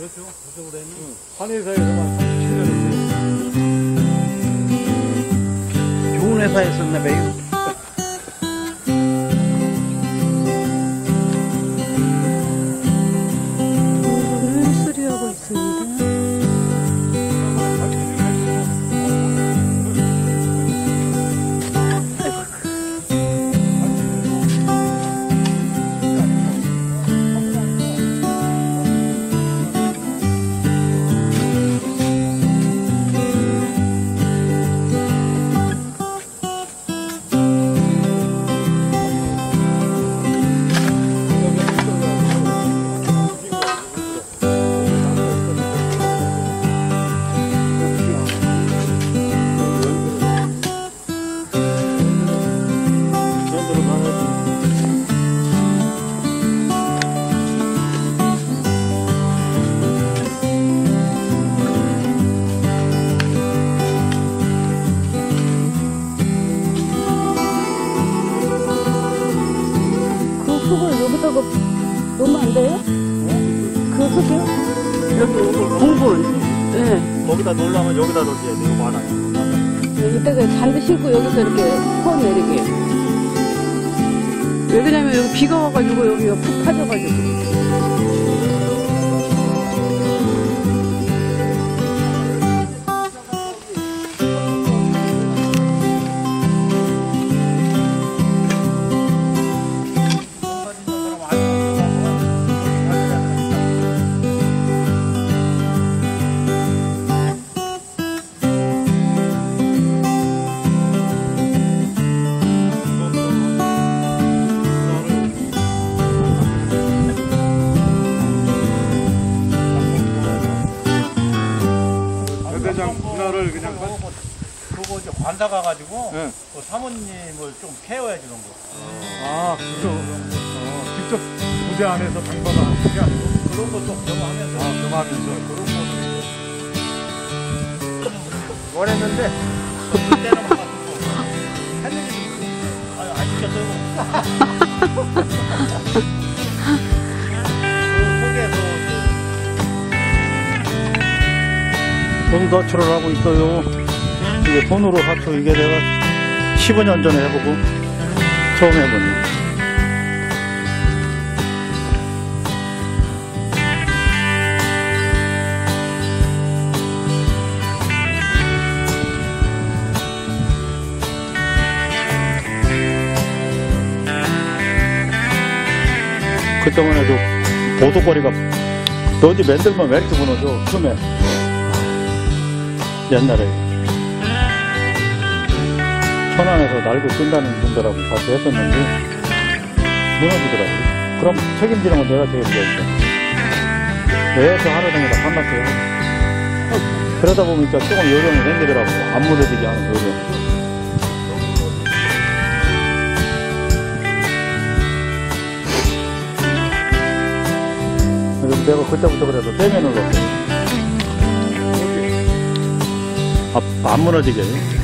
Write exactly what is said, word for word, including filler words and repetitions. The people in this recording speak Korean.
그렇죠. 그쪽으로 했네. 응. 한의사에서만 칠 년 했어요. 좋은 회사였었나 봐요. 넣으면 안 돼요? 네? 그 속에? 이렇게 공굴. 네. 거기다 넣으려면 여기다 넣어줘야 돼요. 이거 많아요. 이따가 잔디 심고 여기서 이렇게 퍼 내리게. 왜 그러냐면 여기 비가 와가지고 여기가 푹 파져가지고. 그거를 그냥 그거 이제 관사 가가지고 네. 그 사모님을 좀 케어해 주는 거. 아, 그죠. 어, 직접 무대 안에서 당번하고 그게 아니고 그런 거 좀 겸하면서. 아, 겸하면서 그런 거를 원했는데 그때는 막 했는지 아유 안 시켰어요. 손 사초를 하고 있어요. 이게 손으로 사초, 이게 내가 십오 년 전에 해보고 처음 해보니. 그 때문에도 보도거리가 너지 맨들면 왜 이렇게 무너져, 틈에. 옛날에 천안에서 날고 끈다는 분들하고 같이 했었는데 무너지더라고요. 그럼 책임지는 건 내가 책임져야죠. 매서 하루 종일 다 만났어요. 그러다 보니까 조금 요령이 생기더라고요. 안 무너지게 하는 요령. 그래서 내가 그때부터 그래서 떼면을 넣었어요. 안 무너지게.